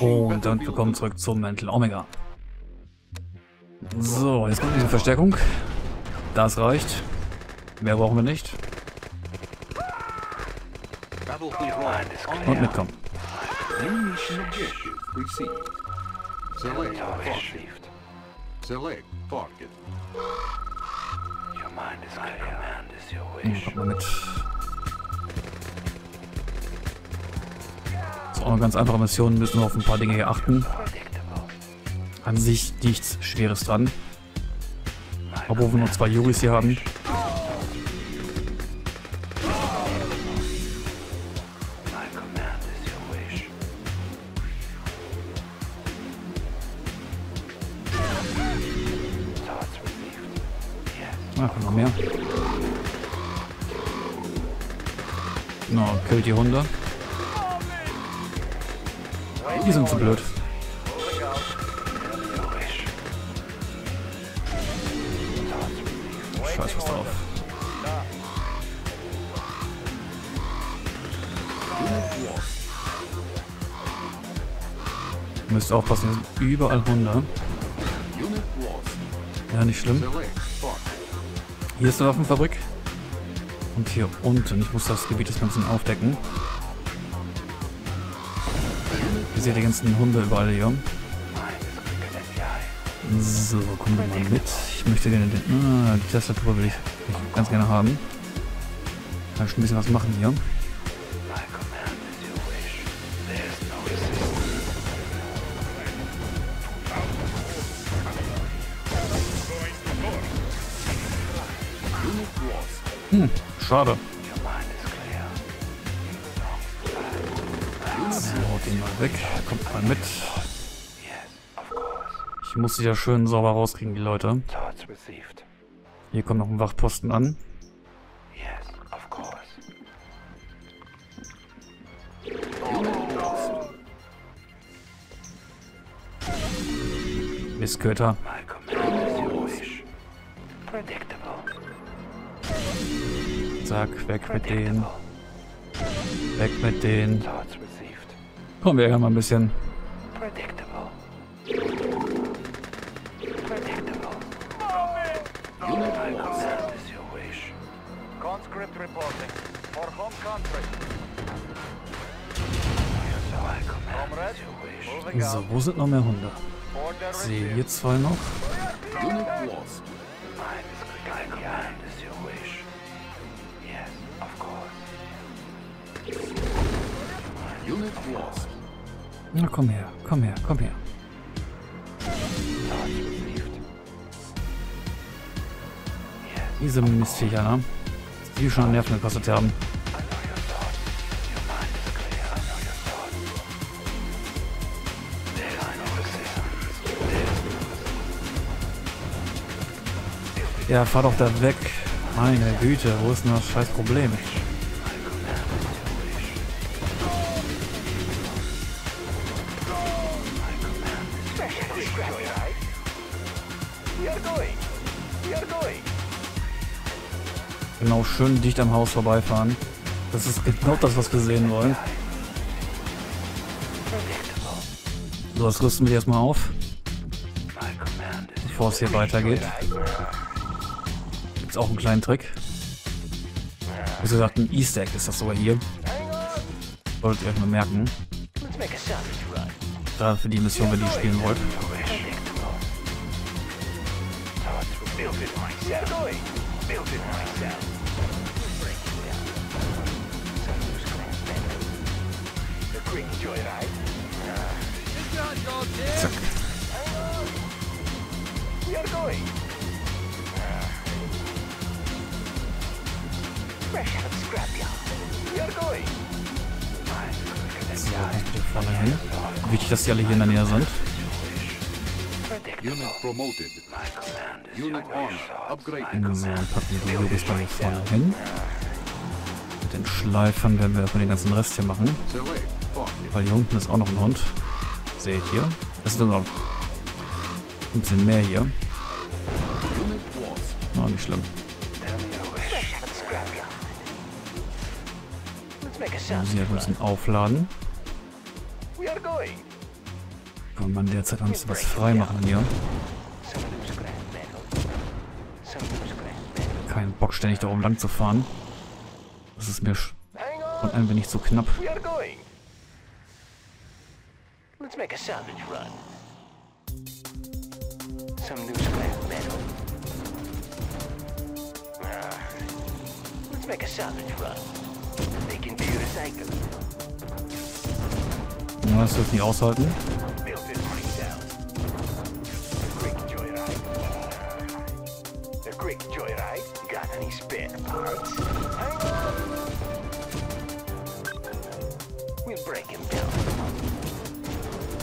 Und dann willkommen zurück zum Mental Omega. So, jetzt kommt diese Verstärkung. Das reicht. Mehr brauchen wir nicht. Und mitkommen. Kommt mal mit. Das ist auch eine ganz einfache Mission, müssen wir auf ein paar Dinge hier achten. An sich nichts Schweres dran. Obwohl wir nur 2 Yuris hier haben. Ach, noch mehr. Na, killt die Hunde. Die sind zu blöd. Scheiß was drauf. Müsst aufpassen, hier sind überall Hunde. Ja, nicht schlimm. Hier ist eine Waffenfabrik. Und hier unten. Ich muss das Gebiet des Ganzen aufdecken. Ihr seht die ganzen Hunde überall hier. So, kommen wir mal mit. Ich möchte gerne den... die Tastatur will ich ganz gerne haben. Kann ich schon ein bisschen was machen hier. Hm, schade. So, den mal weg. Kommt mal mit. Ich muss sie ja schön sauber rauskriegen, die Leute. Hier kommt noch ein Wachposten an. Mistköter. Zack, weg mit denen. Weg mit denen. Komm, wir ärgern mal ein bisschen. So, wo sind noch mehr Hunde? Ich sehe hier 2 noch. Na komm her, komm her, komm her. Diese Mistviecher, ne? Die schon Nerven gekostet haben. Ja, fahr doch da weg. Meine Güte, wo ist denn das scheiß Problem? Genau, schön dicht am Haus vorbeifahren. Das ist genau das, was wir sehen wollen. So, das rüsten wir erstmal auf. Bevor es hier weitergeht. Gibt es auch einen kleinen Trick. Wie gesagt, ein Easter Egg ist das sogar hier. Solltet ihr euch mal merken. Da für die Mission, wenn ihr die spielen wollt. Zack. So, bitte vorne hin. Wichtig, dass die alle hier in der Nähe sind. Unit promoted. Unit on. Upgrade. Packen die Juris da vorne hin. Mit den Schleifern werden wir erstmal den ganzen Rest hier machen. Weil hier unten ist auch noch ein Hund. Seht ihr? Das ist nur noch ein bisschen mehr hier. Oh, nicht schlimm. Wir müssen hier ein bisschen aufladen. Oh Mann, derzeit haben sie was frei machen hier. Kein Bock, ständig da oben lang zu fahren. Das ist mir und ein wenig zu knapp. Ja, das wird nicht aushalten.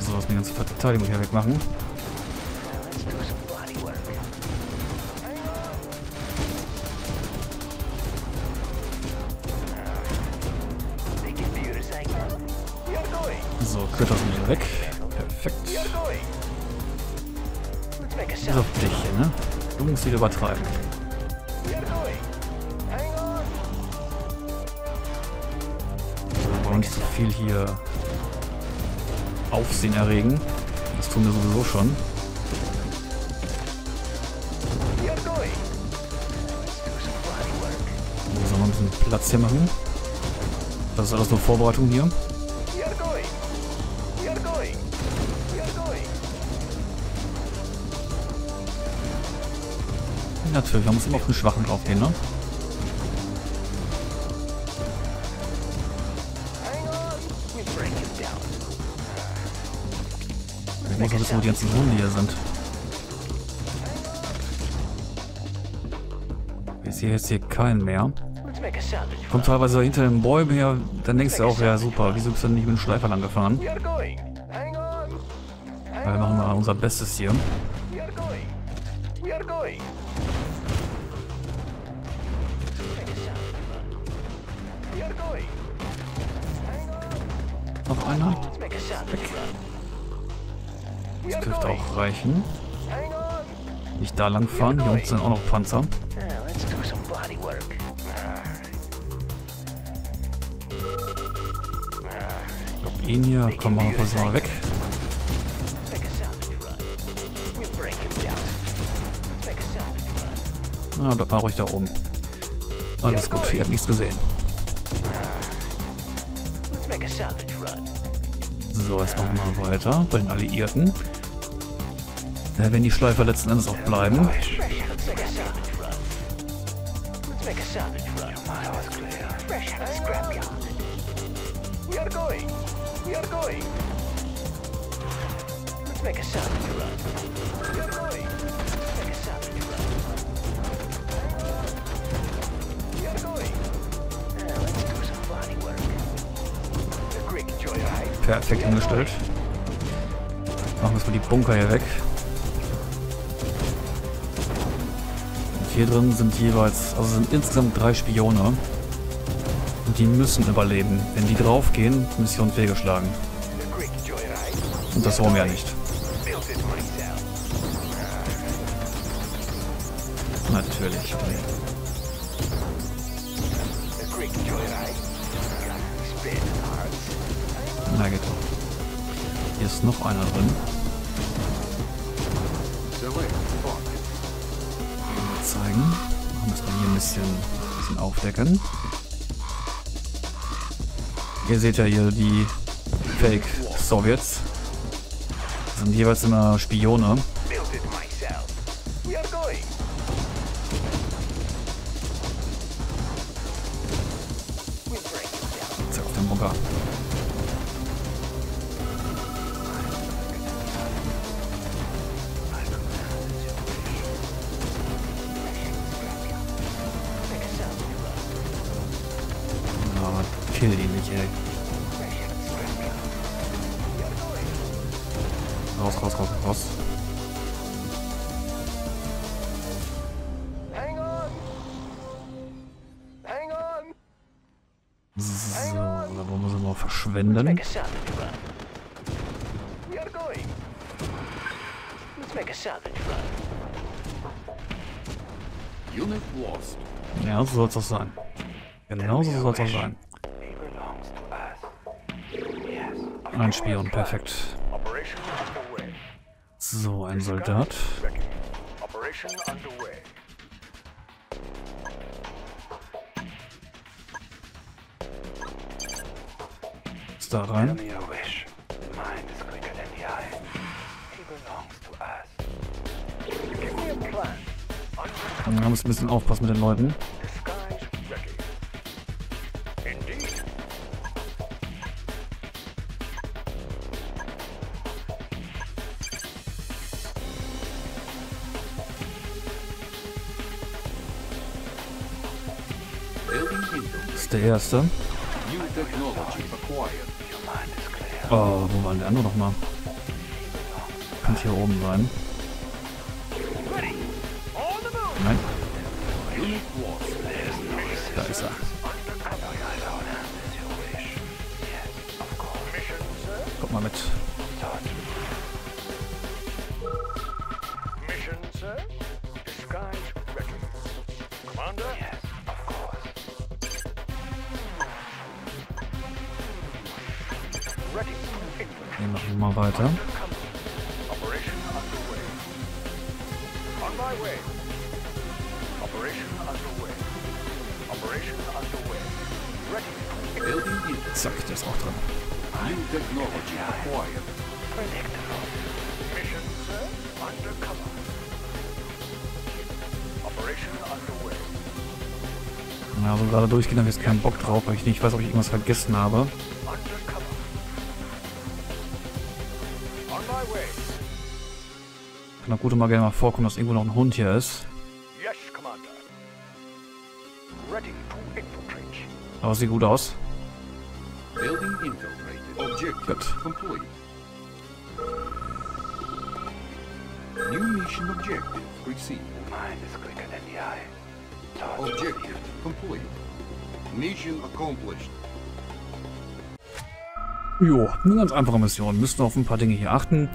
So, was mir ganze Verteidigung hier wegmachen. So, Critter sind wieder weg. Perfekt. Bis auf dich hier, ne? Du musst wieder übertreiben. Nicht so viel hier Aufsehen erregen. Das tun wir sowieso schon. Wir sollen mal ein bisschen Platz hier machen. Das ist alles nur Vorbereitung hier. Natürlich, man muss immer auf den Schwachen draufgehen, ne? Ich muss wissen, wo die ganzen Hunde hier sind. Ich sehe jetzt hier keinen mehr. Kommt teilweise hinter den Bäumen her, dann denkst du auch, ja super, wieso bist du denn nicht mit dem Schleifer lang gefahren? Weil wir machen mal unser Bestes hier. Noch einer? Weg. Das dürfte auch reichen. Nicht da lang fahren, hier unten sind auch noch Panzer. Ich glaube, ihn hier, komm, machen wir kurz mal weg. Na, bleib mal ruhig da oben. Alles gut, ihr habt nichts gesehen. So, jetzt machen wir mal weiter bei den Alliierten. Ja, wenn die Schleifer letzten Endes auch bleiben. Perfekt hingestellt. Machen wir jetzt mal die Bunker hier weg. Und hier drin sind jeweils, also sind insgesamt 3 Spione. Und die müssen überleben. Wenn die draufgehen, Mission fehlgeschlagen. Und das wollen wir ja nicht. Natürlich. Na geht doch. Hier ist noch einer drin. Mal zeigen. Machen wir es mal hier ein bisschen aufdecken. Ihr seht ja hier die Fake-Sowjets. Das sind jeweils immer Spione. Zack, auf den Bunker. Kill ihn nicht, ey. Raus, raus, raus, raus. Hang on. Hang on. So, da wollen wir sie noch verschwenden. Ja, so soll es doch sein. Genau so soll es doch sein. Ein Spion, perfekt. So, ein Soldat. Ist da rein? Da muss ein bisschen aufpassen mit den Leuten. Das ist der erste. Oh, wo war der andere nochmal? Könnte hier oben sein. Nein. Da ist er. Kommt mal mit. Wir machen mal weiter. Zack, der ist auch dran. Ja, so gerade durchgehen habe ich jetzt keinen Bock drauf, weil ich nicht weiß, ob ich irgendwas vergessen habe. Kann auch gut und mal gerne mal vorkommen, dass irgendwo noch ein Hund hier ist. Aber sieht gut aus. Gut. Jo, eine ganz einfache Mission. Müssen auf ein paar Dinge hier achten.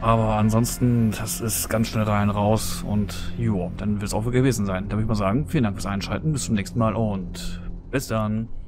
Aber ansonsten, das ist ganz schnell rein, raus und jo, dann wird es auch wohl gewesen sein. Da würde ich mal sagen, vielen Dank fürs Einschalten, bis zum nächsten Mal und bis dann.